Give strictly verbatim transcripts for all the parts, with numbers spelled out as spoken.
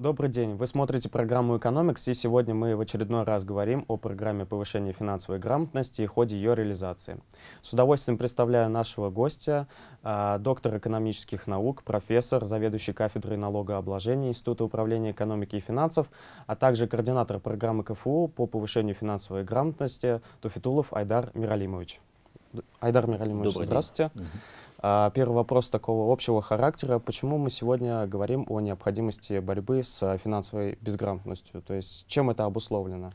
Добрый день. Вы смотрите программу «Экономикс», и сегодня мы в очередной раз говорим о программе повышения финансовой грамотности и ходе ее реализации. С удовольствием представляю нашего гостя, доктор экономических наук, профессор, заведующий кафедрой налогообложения Института управления экономики и финансов, а также координатор программы КФУ по повышению финансовой грамотности Туфетулов Айдар Миралимович. Айдар Миралимович, здравствуйте. Угу. Первый вопрос такого общего характера. Почему мы сегодня говорим о необходимости борьбы с финансовой безграмотностью? То есть чем это обусловлено?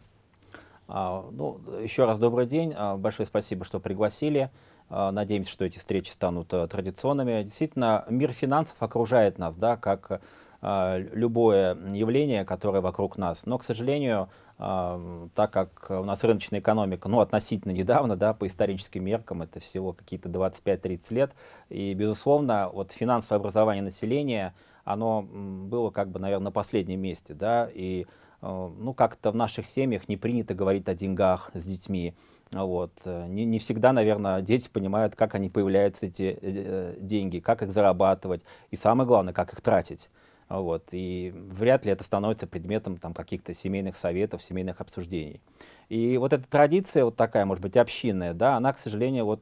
А, ну, еще раз добрый день. Большое спасибо, что пригласили. Надеемся, что эти встречи станут традиционными. Действительно, мир финансов окружает нас, да, как любое явление, которое вокруг нас. Но, к сожалению, так как у нас рыночная экономика, ну, относительно недавно, да, по историческим меркам, это всего какие-то двадцать пять-тридцать лет, и, безусловно, вот финансовое образование населения, оно было, как бы, наверное, на последнем месте, да, и, ну, как-то в наших семьях не принято говорить о деньгах с детьми. Вот. Не, не всегда, наверное, дети понимают, как они появляются, эти э, деньги, как их зарабатывать, и самое главное, как их тратить. Вот. И вряд ли это становится предметом каких-то семейных советов, семейных обсуждений. И вот эта традиция, вот такая, может быть, общинная, да, она, к сожалению, вот,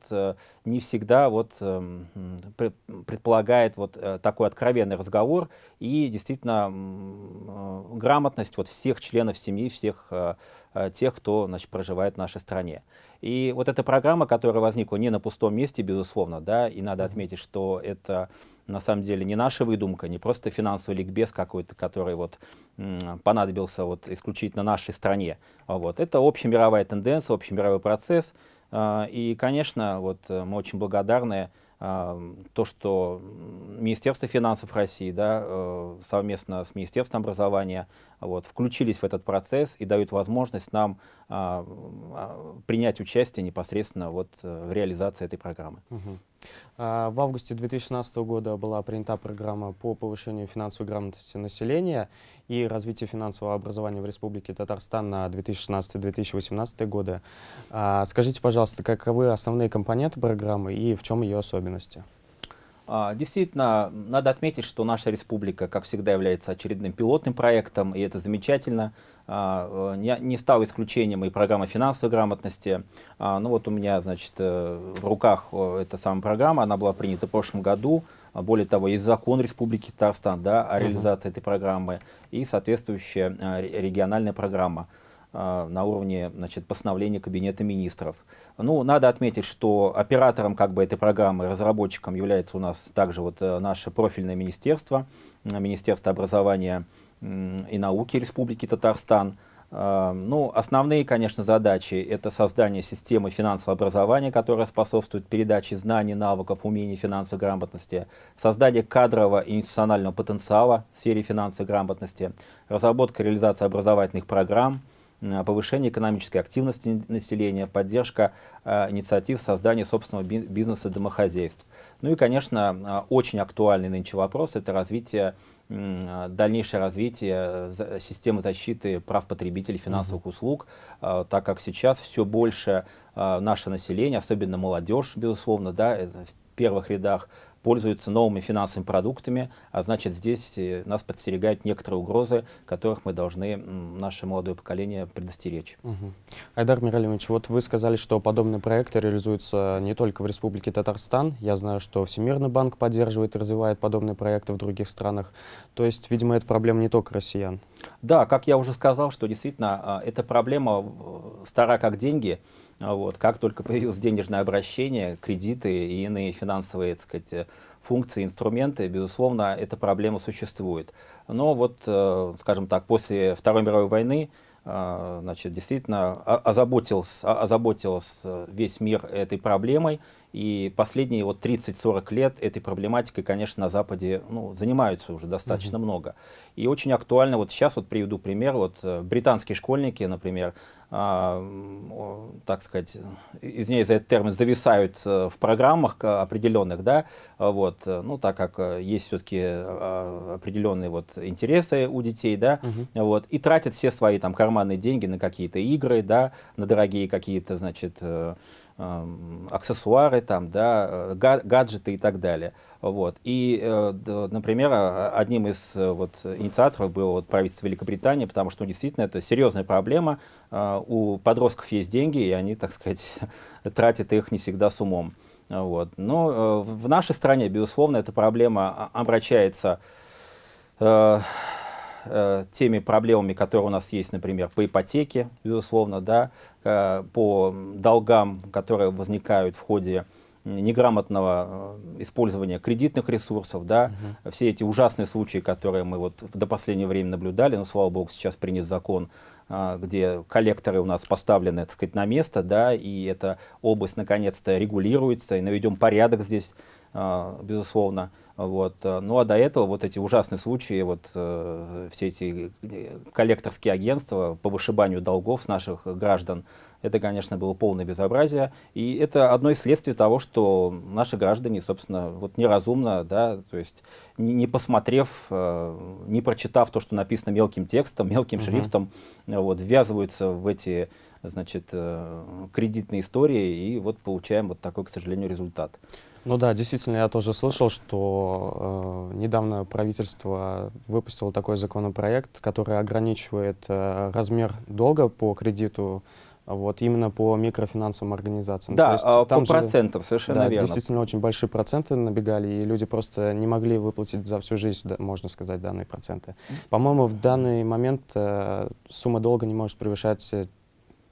не всегда вот, предполагает вот такой откровенный разговор и действительно грамотность вот всех членов семьи, всех тех, кто, значит, проживает в нашей стране. И вот эта программа, которая возникла не на пустом месте, безусловно, да, и надо отметить, что это на самом деле не наша выдумка, не просто финансовый ликбез какой-то, который вот понадобился вот исключительно нашей стране. Вот. Это общемировая тенденция, общемировой процесс. И, конечно, вот мы очень благодарны то, что Министерство финансов России, да, совместно с Министерством образования вот, включились в этот процесс и дают возможность нам принять участие непосредственно вот в реализации этой программы. Угу. В августе две тысячи шестнадцатого года была принята программа по повышению финансовой грамотности населения и развитию финансового образования в Республике Татарстан на две тысячи шестнадцатый — две тысячи восемнадцатый годы. Скажите, пожалуйста, каковы основные компоненты программы и в чем ее особенности? Действительно, надо отметить, что наша республика, как всегда, является очередным пилотным проектом, и это замечательно. Не стало исключением и программа финансовой грамотности. Ну вот у меня, значит, в руках эта самая программа, она была принята в прошлом году. Более того, есть закон Республики Татарстан, да, о реализации этой программы и соответствующая региональная программа на уровне, значит, постановления Кабинета министров. Ну, надо отметить, что оператором, как бы, этой программы, разработчиком является у нас также вот наше профильное министерство, Министерство образования и науки Республики Татарстан. Ну, основные, конечно, задачи — это создание системы финансового образования, которая способствует передаче знаний, навыков, умений финансовой грамотности, создание кадрового и институционального потенциала в сфере финансовой грамотности, разработка и реализация образовательных программ, повышение экономической активности населения, поддержка э, инициатив создания собственного бизнеса домохозяйств. Ну и, конечно, очень актуальный нынче вопрос — это развитие, э, дальнейшее развитие за, системы защиты прав потребителей финансовых [S2] Mm-hmm. [S1] услуг, э, так как сейчас все больше э, наше население, особенно молодежь, безусловно, да, в первых рядах, пользуются новыми финансовыми продуктами, а значит, здесь нас подстерегают некоторые угрозы, которых мы должны, наше молодое поколение, предостеречь. Угу. Айдар Миралимович, вот вы сказали, что подобные проекты реализуются не только в Республике Татарстан. Я знаю, что Всемирный банк поддерживает и развивает подобные проекты в других странах. То есть, видимо, это проблема не только россиян. Да, как я уже сказал, что действительно эта проблема стара как деньги. Вот. Как только появилось денежное обращение, кредиты и иные финансовые, так сказать, функции, инструменты, безусловно, эта проблема существует. Но вот, скажем так, после Второй мировой войны, значит, действительно озаботился, озаботился весь мир этой проблемой. И последние вот тридцать-сорок лет этой проблематикой, конечно, на Западе, ну, занимаются уже достаточно [S2] Mm-hmm. [S1] Много. И очень актуально, вот сейчас вот приведу пример, вот британские школьники, например, э, так сказать, извиняюсь за этот термин, зависают в программах определенных, да, вот, ну, так как есть все-таки определенные вот интересы у детей, да, [S2] Mm-hmm. [S1] Вот, и тратят все свои там карманные деньги на какие-то игры, да, на дорогие какие-то, значит, аксессуары, там, да, гаджеты и так далее. Вот. И, например, одним из вот, инициаторов было вот, правительство Великобритании, потому что ну, действительно это серьезная проблема. У подростков есть деньги, и они, так сказать, тратят их не всегда с умом. Вот. Но в нашей стране, безусловно, эта проблема обращается теми проблемами, которые у нас есть, например, по ипотеке, безусловно, да, по долгам, которые возникают в ходе неграмотного использования кредитных ресурсов, да, угу. все эти ужасные случаи, которые мы вот до последнего времени наблюдали, но, слава богу, сейчас принят закон, где коллекторы у нас поставлены, так сказать, на место, да, и эта область наконец-то регулируется, и наведем порядок здесь, безусловно. Вот. Ну а до этого вот эти ужасные случаи, вот э, все эти коллекторские агентства по вышибанию долгов с наших граждан, это, конечно, было полное безобразие. И это одно из следствий того, что наши граждане, собственно, вот неразумно, да, то есть не, не посмотрев, э, не прочитав то, что написано мелким текстом, мелким [S2] Mm-hmm. [S1] Шрифтом, вот, ввязываются в эти, значит, э, кредитные истории, и вот получаем вот такой, к сожалению, результат. Ну да, действительно, я тоже слышал, что э, недавно правительство выпустило такой законопроект, который ограничивает э, размер долга по кредиту, вот, именно по микрофинансовым организациям. Да, то есть, там по же, процентам, совершенно да, верно. Действительно, очень большие проценты набегали, и люди просто не могли выплатить за всю жизнь, да, можно сказать, данные проценты. По-моему, в данный момент э, сумма долга не может превышать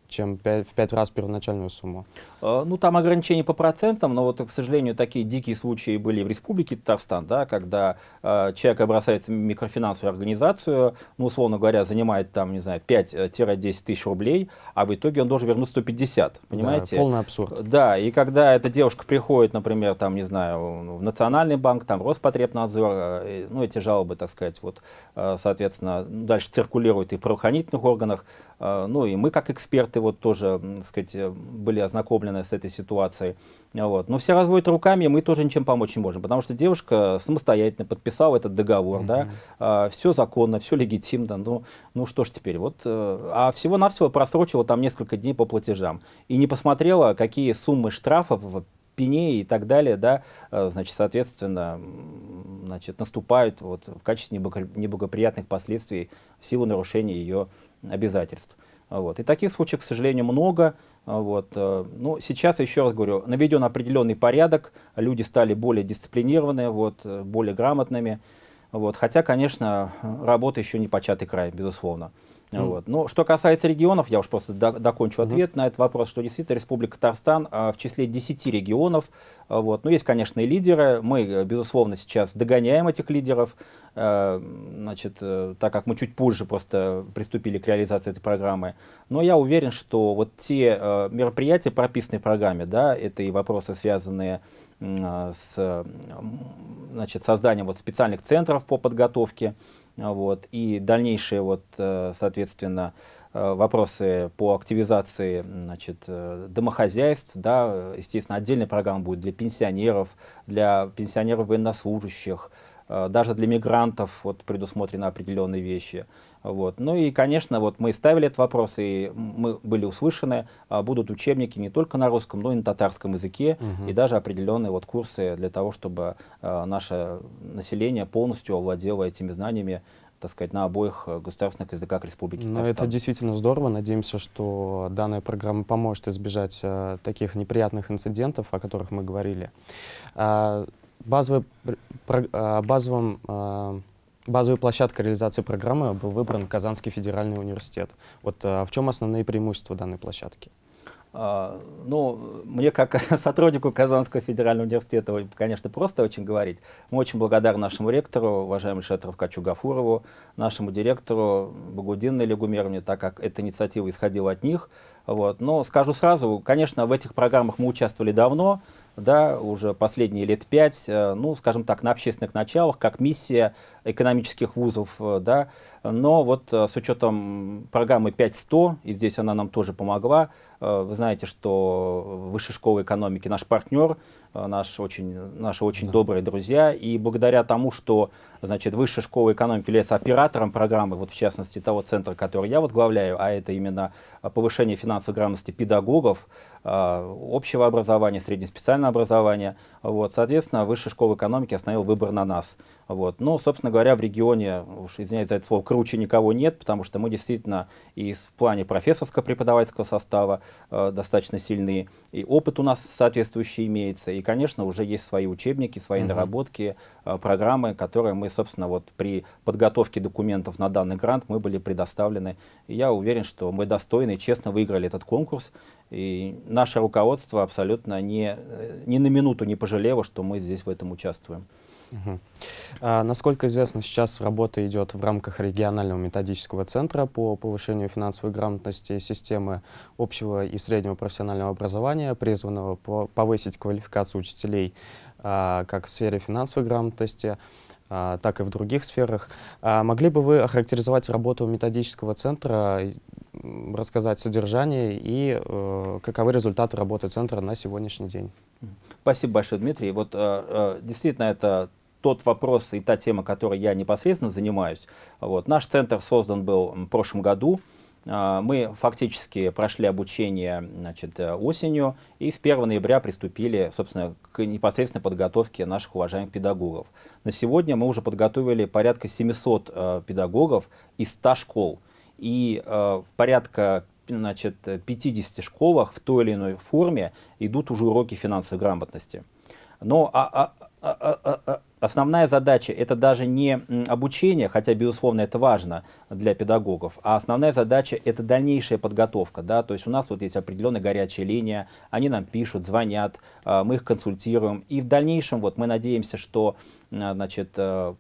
чем в пять раз первоначальную сумму. Ну, там ограничения по процентам, но вот, к сожалению, такие дикие случаи были в Республике Татарстан, да, когда э, человек бросается в микрофинансовую организацию, ну, условно говоря, занимает там, не знаю, пять-десять тысяч рублей, а в итоге он должен вернуть сто пятьдесят, понимаете? Да, полный абсурд. Да, и когда эта девушка приходит, например, там, не знаю, в Национальный банк, там, Роспотребнадзор, э, ну, эти жалобы, так сказать, вот, э, соответственно, дальше циркулируют и в правоохранительных органах, э, ну, и мы, как эксперты, вот тоже, так сказать, были ознакомлены с этой ситуацией. Вот. Но все разводят руками, и мы тоже ничем помочь не можем, потому что девушка самостоятельно подписала этот договор, mm-hmm. да, а, все законно, все легитимно, ну, ну что ж теперь, вот, а всего-навсего просрочила там несколько дней по платежам и не посмотрела, какие суммы штрафов, пеней и так далее, да, значит, соответственно, значит, наступают вот в качестве неблагоприятных последствий в силу нарушения ее обязательств. Вот. И таких случаев, к сожалению, много. Вот. Но сейчас, еще раз говорю, наведен определенный порядок, люди стали более дисциплинированные, вот, более грамотными. Вот. Хотя, конечно, работа еще не початый край, безусловно. Mm. Вот. Но что касается регионов, я уж просто до, докончу mm-hmm. ответ на этот вопрос, что действительно Республика Татарстан а, в числе десяти регионов. А, вот. Но есть, конечно, и лидеры. Мы, безусловно, сейчас догоняем этих лидеров, а, значит, а, так как мы чуть позже просто приступили к реализации этой программы. Но я уверен, что вот те а, мероприятия, прописанные в программе, да, это и вопросы, связанные а, с, значит, созданием вот, специальных центров по подготовке, вот, и дальнейшие, вот, соответственно, вопросы по активизации, значит, домохозяйств, да, естественно, отдельная программа будет для пенсионеров, для пенсионеров-военнослужащих, даже для мигрантов вот, предусмотрены определенные вещи. Вот. Ну и, конечно, вот мы ставили этот вопрос, и мы были услышаны, будут учебники не только на русском, но и на татарском языке, угу. и даже определенные вот курсы для того, чтобы а, наше население полностью овладело этими знаниями, так сказать, на обоих государственных языках Республики Татарстан. Но это действительно здорово. Надеемся, что данная программа поможет избежать а, таких неприятных инцидентов, о которых мы говорили. А, базовый, а, базовым... А, Базовой площадкой реализации программы был выбран Казанский федеральный университет. Вот а, в чем основные преимущества данной площадки? А, ну, мне как сотруднику Казанского федерального университета, конечно, просто очень говорить. Мы очень благодарны нашему ректору, уважаемому Ильшату Рафкатовичу Гафурову, нашему директору Багдануллине Лилии Гумеровне, так как эта инициатива исходила от них. Вот. Но скажу сразу, конечно, в этих программах мы участвовали давно, да, уже последние лет пять, ну, скажем так, на общественных началах, как миссия экономических вузов, да, но вот с учетом программы пять сто, и здесь она нам тоже помогла, вы знаете, что Высшая школа экономики наш партнер, наши очень, наши очень да. добрые друзья. И благодаря тому, что, значит, Высшая школа экономики является оператором программы, вот в частности того центра, который я возглавляю, а это именно повышение финансовой грамотности педагогов, общего образования, среднеспециального образования. Вот, соответственно, Высшая школа экономики остановила выбор на нас. Вот. Но, собственно говоря, в регионе, уж извиняюсь за это слово, круче никого нет, потому что мы действительно и в плане профессорского преподавательского состава э, достаточно сильны, и опыт у нас соответствующий имеется, и, конечно, уже есть свои учебники, свои [S2] Mm-hmm. [S1] Наработки, э, программы, которые мы, собственно, вот при подготовке документов на данный грант мы были предоставлены. И я уверен, что мы достойны и честно выиграли этот конкурс, и наше руководство абсолютно не, ни на минуту не пожалело, что мы здесь в этом участвуем. Угу. А, насколько известно, сейчас работа идет в рамках регионального методического центра по повышению финансовой грамотности системы общего и среднего профессионального образования, призванного повысить квалификацию учителей а, как в сфере финансовой грамотности, а, так и в других сферах. А могли бы вы охарактеризовать работу методического центра, рассказать содержание и э, каковы результаты работы центра на сегодняшний день? Спасибо большое, Дмитрий. Вот э, действительно это тот вопрос и та тема, которой я непосредственно занимаюсь. Вот. Наш центр создан был в прошлом году. Мы фактически прошли обучение, значит, осенью и с первого ноября приступили, собственно, к непосредственной подготовке наших уважаемых педагогов. На сегодня мы уже подготовили порядка семисот э, педагогов из ста школ. И э, порядка, значит, пятидесяти школах в той или иной форме идут уже уроки финансовой грамотности. Но а, а, а, а, основная задача — это даже не обучение, хотя, безусловно, это важно для педагогов, а основная задача — это дальнейшая подготовка. Да? То есть у нас вот есть определенная горячая линия, они нам пишут, звонят, мы их консультируем. И в дальнейшем вот мы надеемся, что, значит,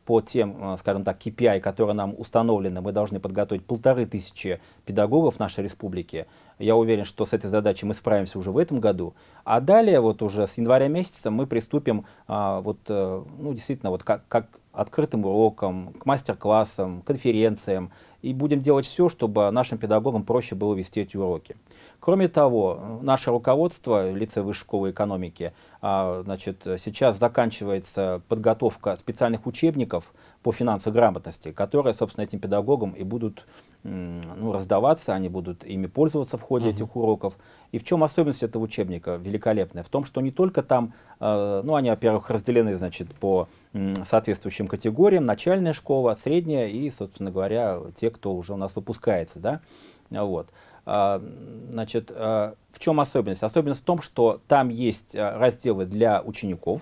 по тем, скажем так, кей пи ай, которые нам установлены, мы должны подготовить полторы тысячи педагогов нашей республики. Я уверен, что с этой задачей мы справимся уже в этом году. А далее вот уже с января месяца мы приступим а, вот, ну, действительно вот как, как открытым урокам, к мастер-классам, конференциям. И будем делать все, чтобы нашим педагогам проще было вести эти уроки. Кроме того, наше руководство в лице Высшей школы экономики, а, значит, сейчас заканчивается подготовка специальных учебников по финансовой грамотности, которые, собственно, этим педагогам и будут ну, раздаваться, они будут ими пользоваться в ходе [S2] Uh-huh. [S1] Этих уроков. И в чем особенность этого учебника великолепная? В том, что не только там, э, ну, они, во-первых, разделены, значит, по э, соответствующим категориям, начальная школа, средняя и, собственно говоря, те, кто уже у нас выпускается, да, вот. А, значит, а, в чем особенность? Особенность в том, что там есть разделы для учеников,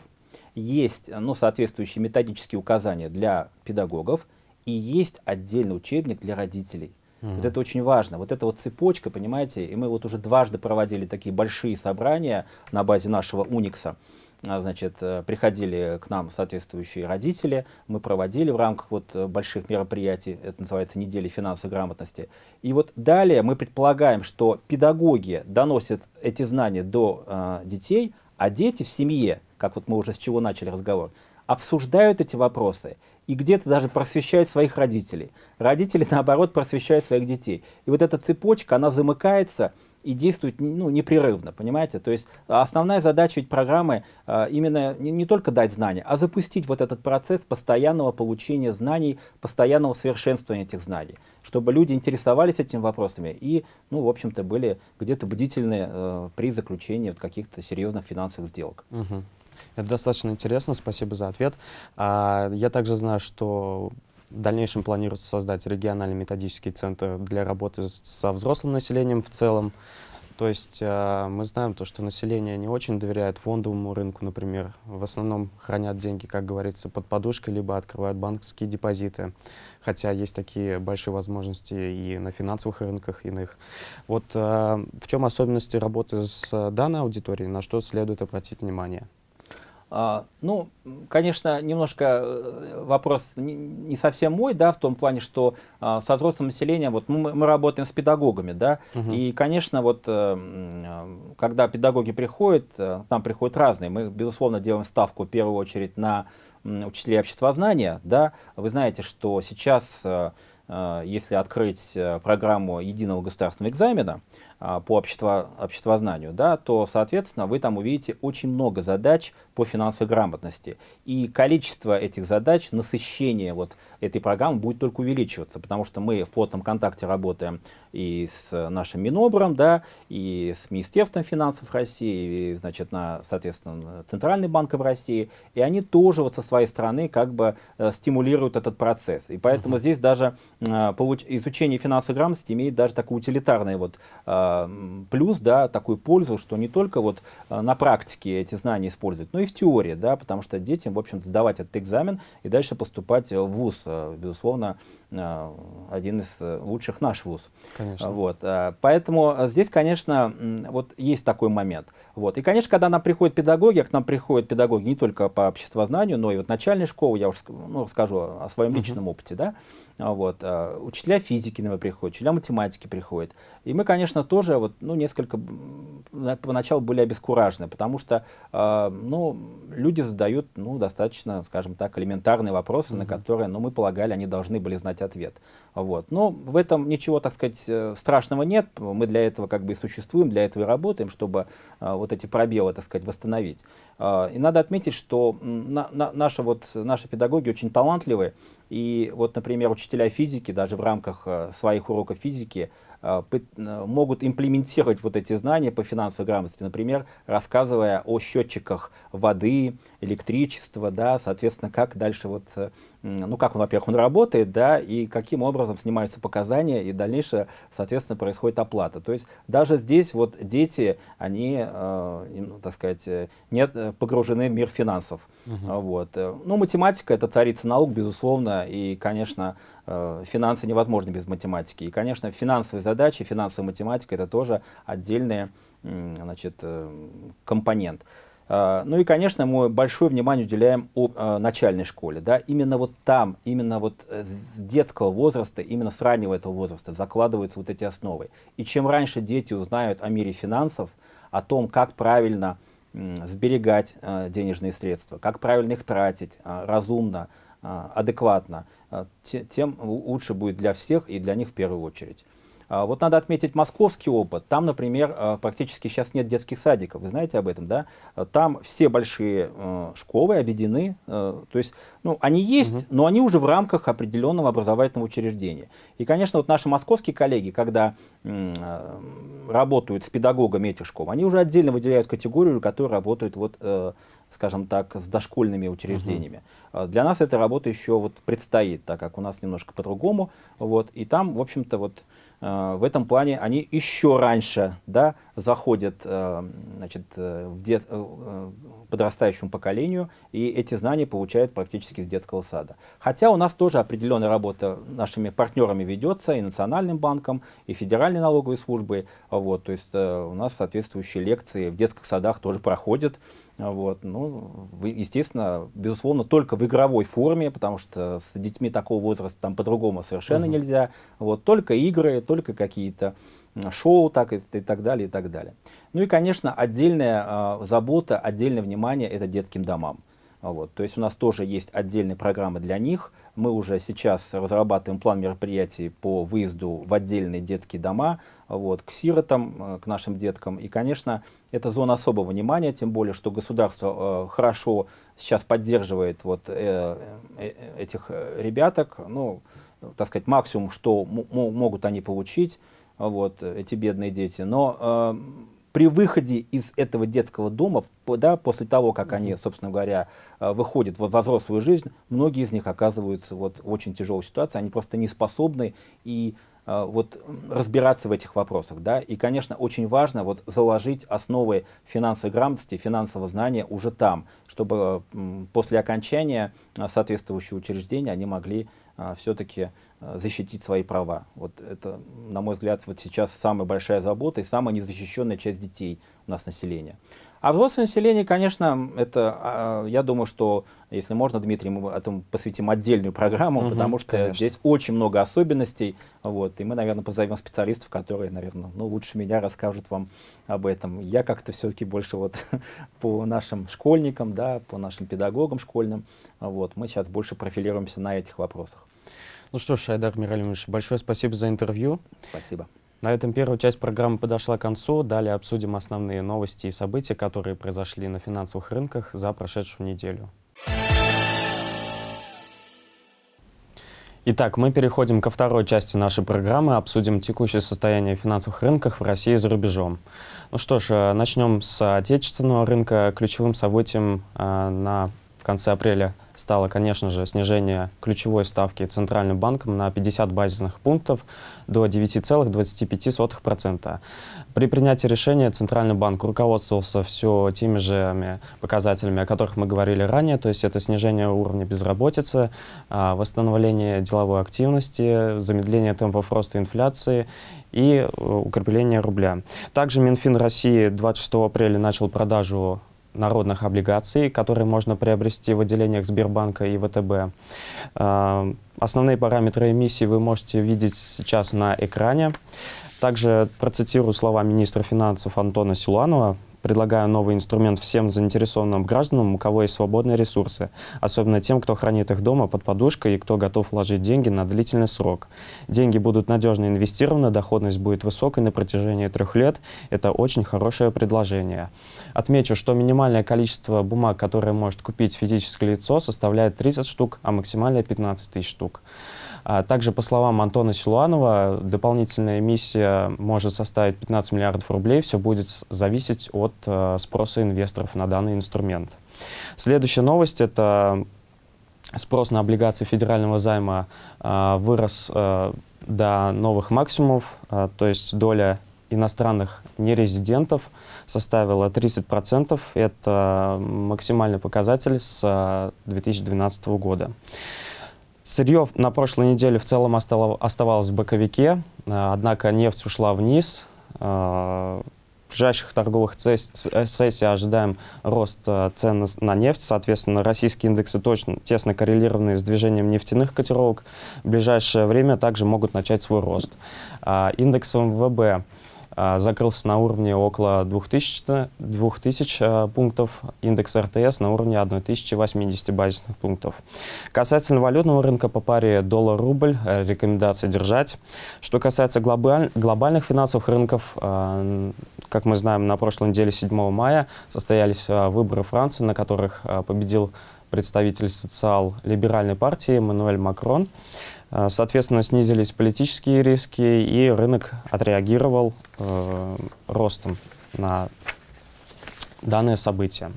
есть, ну, соответствующие методические указания для педагогов, и есть отдельный учебник для родителей. Mm-hmm. Вот это очень важно. Вот эта вот цепочка, понимаете, и мы вот уже дважды проводили такие большие собрания на базе нашего Уникса. Значит, приходили к нам соответствующие родители, мы проводили в рамках вот больших мероприятий, это называется «Неделя финансовой грамотности». И вот далее мы предполагаем, что педагоги доносят эти знания до э, детей, а дети в семье, как вот мы уже с чего начали разговор, обсуждают эти вопросы и где-то даже просвещают своих родителей. Родители, наоборот, просвещают своих детей. И вот эта цепочка, она замыкается и действует, ну, непрерывно, понимаете? То есть основная задача ведь программы а, именно не, не только дать знания, а запустить вот этот процесс постоянного получения знаний, постоянного совершенствования этих знаний, чтобы люди интересовались этими вопросами и, ну, в общем-то, были где-то бдительны а, при заключении вот каких-то серьезных финансовых сделок. Угу. Это достаточно интересно, спасибо за ответ. А, я также знаю, что в дальнейшем планируется создать региональный методический центр для работы со взрослым населением в целом. То есть мы знаем то, что население не очень доверяет фондовому рынку, например. В основном хранят деньги, как говорится, под подушкой, либо открывают банковские депозиты. Хотя есть такие большие возможности и на финансовых рынках иных. Вот в чем особенности работы с данной аудиторией, на что следует обратить внимание? Uh, ну, конечно, немножко вопрос не, не совсем мой, да, в том плане, что uh, со взрослым населением, вот мы, мы работаем с педагогами, да, uh-huh. и, конечно, вот uh, когда педагоги приходят, uh, к нам приходят разные, мы, безусловно, делаем ставку в первую очередь на um, учителей обществознания, да, вы знаете, что сейчас, uh, uh, если открыть uh, программу единого государственного экзамена, по общество, обществознанию, да, то, соответственно, вы там увидите очень много задач по финансовой грамотности. И количество этих задач, насыщение вот этой программы будет только увеличиваться, потому что мы в плотном контакте работаем и с нашим Минобром, да, и с Министерством финансов России, и, значит, на, соответственно, Центральный банк России, и они тоже вот со своей стороны как бы стимулируют этот процесс. И поэтому Uh-huh. здесь даже изучение финансовой грамотности имеет даже такой утилитарный вот плюс, да, такую пользу, что не только вот на практике эти знания используют, но и в теории, да, потому что детям, в общем-то, сдавать этот экзамен и дальше поступать в вуз, безусловно, один из лучших наш вуз. Конечно. Вот. Поэтому здесь, конечно, вот есть такой момент. Вот. И, конечно, когда нам приходят педагоги, а к нам приходят педагоги не только по обществознанию, но и вот начальной школы, я уже ну, расскажу о своем личном Uh-huh. опыте, да, вот, учителя физики, например, приходят, учителя математики приходят. И мы, конечно, тоже вот, ну, несколько поначалу были обескуражены, потому что э, ну, люди задают ну, достаточно, скажем так, элементарные вопросы, Uh-huh. на которые, ну, мы полагали, они должны были знать ответ. Вот. Но в этом ничего, так сказать, страшного нет. Мы для этого как бы и существуем, для этого и работаем, чтобы а, вот эти пробелы, так сказать, восстановить. А, и надо отметить, что на, на, наши, вот, наши педагоги очень талантливые. И вот, например, учителя физики даже в рамках а, своих уроков физики а, пыт, а, могут имплементировать вот эти знания по финансовой грамотности, например, рассказывая о счетчиках воды, электричества, да, соответственно, как дальше вот, ну, как он, во-первых, он работает, да, и каким образом снимаются показания, и дальнейшее, соответственно, происходит оплата. То есть даже здесь вот дети, они, э, так сказать, не погружены в мир финансов. Угу. Вот. Ну, математика — это царица наук, безусловно, и, конечно, э, финансы невозможны без математики. И, конечно, финансовые задачи, финансовая математика — это тоже отдельный, э, значит, э, компонент. Ну и, конечно, мы большое внимание уделяем о, о начальной школе. Да? Именно вот там, именно вот с детского возраста, именно с раннего этого возраста закладываются вот эти основы. И чем раньше дети узнают о мире финансов, о том, как правильно м, сберегать э, денежные средства, как правильно их тратить, э, разумно, э, адекватно, э, тем лучше будет для всех и для них в первую очередь. Вот надо отметить московский опыт. Там, например, практически сейчас нет детских садиков. Вы знаете об этом, да? Там все большие школы объединены. То есть, ну, они есть, но они уже в рамках определенного образовательного учреждения. И, конечно, вот наши московские коллеги, когда работают с педагогами этих школ, они уже отдельно выделяют категорию, которая работает вот... скажем так, с дошкольными учреждениями. Uh-huh. Для нас эта работа еще вот предстоит, так как у нас немножко по-другому. Вот, и там, в общем-то, вот, э, в этом плане они еще раньше, да, заходят э, значит, в дет... э, подрастающему поколению, и эти знания получают практически с детского сада. Хотя у нас тоже определенная работа нашими партнерами ведется, и Национальным банком, и Федеральной налоговой службой. Вот, то есть э, у нас соответствующие лекции в детских садах тоже проходят. Вот, ну, естественно, безусловно, только в игровой форме, потому что с детьми такого возраста там по-другому совершенно Uh-huh. нельзя. Вот, только игры, только какие-то шоу, так, и, и так далее, и так далее. Ну и, конечно, отдельная а, забота, отдельное внимание — это детским домам. Вот, то есть у нас тоже есть отдельные программы для них. Мы уже сейчас разрабатываем план мероприятий по выезду в отдельные детские дома, вот, к сиротам, к нашим деткам. И, конечно, это зона особого внимания, тем более, что государство э, хорошо сейчас поддерживает вот, э, э, этих ребяток. Ну, так сказать, максимум, что могут они получить, вот, эти бедные дети. Но... Э, При выходе из этого детского дома, да, после того, как они, собственно говоря, выходят во взрослую жизнь, многие из них оказываются вот в очень тяжелой ситуации, они просто не способны и, вот, разбираться в этих вопросах. Да? И, конечно, очень важно вот, заложить основы финансовой грамотности, финансового знания уже там, чтобы после окончания соответствующего учреждения они могли все-таки защитить свои права. Вот это, на мой взгляд, вот сейчас самая большая забота и самая незащищенная часть детей у нас населения. А взрослое население, конечно, это, я думаю, что, если можно, Дмитрий, мы этому посвятим отдельную программу, угу, потому что конечно. Здесь очень много особенностей, вот, и мы, наверное, позовем специалистов, которые, наверное, ну, лучше меня расскажут вам об этом. Я как-то все-таки больше вот по нашим школьникам, да, по нашим педагогам школьным, вот, мы сейчас больше профилируемся на этих вопросах. Ну что ж, Айдар Миралимович, большое спасибо за интервью. Спасибо. На этом первая часть программы подошла к концу. Далее обсудим основные новости и события, которые произошли на финансовых рынках за прошедшую неделю. Итак, мы переходим ко второй части нашей программы, обсудим текущее состояние финансовых рынков в России и за рубежом. Ну что ж, начнем с отечественного рынка. Ключевым событием э, на в конце апреля стало, конечно же, снижение ключевой ставки Центральным банком на пятьдесят базисных пунктов до девяти целых двадцати пяти сотых процента. При принятии решения Центральный банк руководствовался все теми же показателями, о которых мы говорили ранее, то есть это снижение уровня безработицы, восстановление деловой активности, замедление темпов роста инфляции и укрепление рубля. Также Минфин России двадцать шестого апреля начал продажу народных облигаций, которые можно приобрести в отделениях Сбербанка и ВТБ. Основные параметры эмиссии вы можете видеть сейчас на экране. Также процитирую слова министра финансов Антона Силуанова. «Предлагаю новый инструмент всем заинтересованным гражданам, у кого есть свободные ресурсы, особенно тем, кто хранит их дома под подушкой и кто готов вложить деньги на длительный срок. Деньги будут надежно инвестированы, доходность будет высокой на протяжении трех лет. Это очень хорошее предложение». Отмечу, что минимальное количество бумаг, которое может купить физическое лицо, составляет тридцать штук, а максимальное пятнадцать тысяч штук. Также, по словам Антона Силуанова, дополнительная эмиссия может составить пятнадцать миллиардов рублей. Все будет зависеть от спроса инвесторов на данный инструмент. Следующая новость – это спрос на облигации федерального займа вырос до новых максимумов, то есть доля иностранных нерезидентов составила тридцать процентов. Это максимальный показатель с две тысячи двенадцатого года. Сырье на прошлой неделе в целом оставалось в боковике, однако нефть ушла вниз. В ближайших торговых сессиях ожидаем рост цен на нефть. Соответственно, российские индексы точно тесно коррелированы с движением нефтяных котировок. В ближайшее время также могут начать свой рост. Индекс эм вэ бэ закрылся на уровне около двух тысяч пунктов, индекс эр тэ эс на уровне тысячи восьмидесяти базисных пунктов. Касательно валютного рынка по паре доллар-рубль, рекомендации держать. Что касается глобаль, глобальных финансовых рынков, как мы знаем, на прошлой неделе, седьмого мая, состоялись выборы Франции, на которых победил представитель социал-либеральной партии Мануэль Макрон. Соответственно, снизились политические риски, и рынок отреагировал э, ростом на данное событие.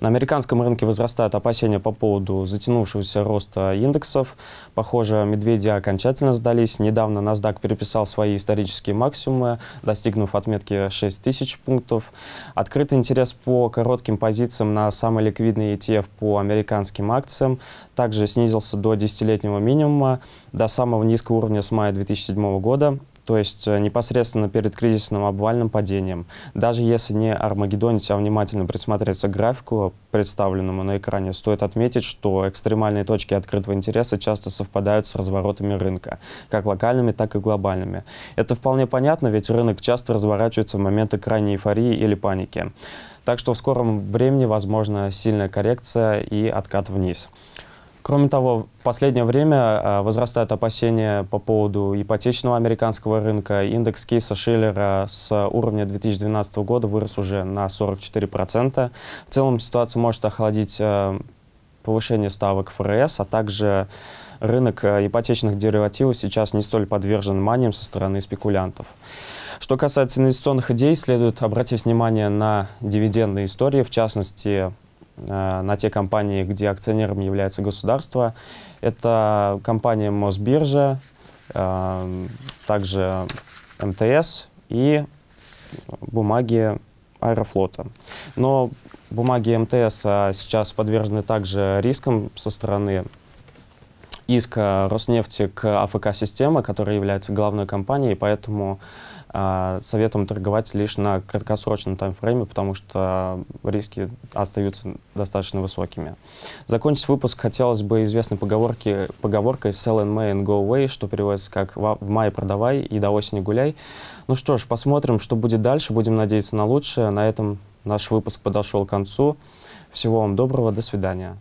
На американском рынке возрастают опасения по поводу затянувшегося роста индексов. Похоже, медведи окончательно сдались. Недавно NASDAQ переписал свои исторические максимумы, достигнув отметки шести тысяч пунктов. Открытый интерес по коротким позициям на самый ликвидный и ти эф по американским акциям также снизился до десятилетнего минимума, до самого низкого уровня с мая две тысячи седьмого года. То есть непосредственно перед кризисным обвальным падением. Даже если не армагеддонить, а внимательно присмотреться к графику, представленному на экране, стоит отметить, что экстремальные точки открытого интереса часто совпадают с разворотами рынка, как локальными, так и глобальными. Это вполне понятно, ведь рынок часто разворачивается в моменты крайней эйфории или паники. Так что в скором времени возможна сильная коррекция и откат вниз. Кроме того, в последнее время возрастают опасения по поводу ипотечного американского рынка. Индекс Кейса Шиллера с уровня две тысячи двенадцатого года вырос уже на сорок четыре процента. В целом ситуацию может охладить повышение ставок эф эр эс, а также рынок ипотечных деривативов сейчас не столь подвержен маниям со стороны спекулянтов. Что касается инвестиционных идей, следует обратить внимание на дивидендные истории, в частности, на те компании, где акционером является государство. Это компания Мосбиржа, также эм тэ эс и бумаги Аэрофлота. Но бумаги эм тэ эс сейчас подвержены также рискам со стороны иска Роснефти к а эф ка-системе, которая является главной компанией, поэтому советуем торговать лишь на краткосрочном таймфрейме, потому что риски остаются достаточно высокими. Закончить выпуск хотелось бы известной поговорки, поговоркой «Sell in May and go away», что переводится как «В мае продавай и до осени гуляй». Ну что ж, посмотрим, что будет дальше, будем надеяться на лучшее. На этом наш выпуск подошел к концу. Всего вам доброго, до свидания.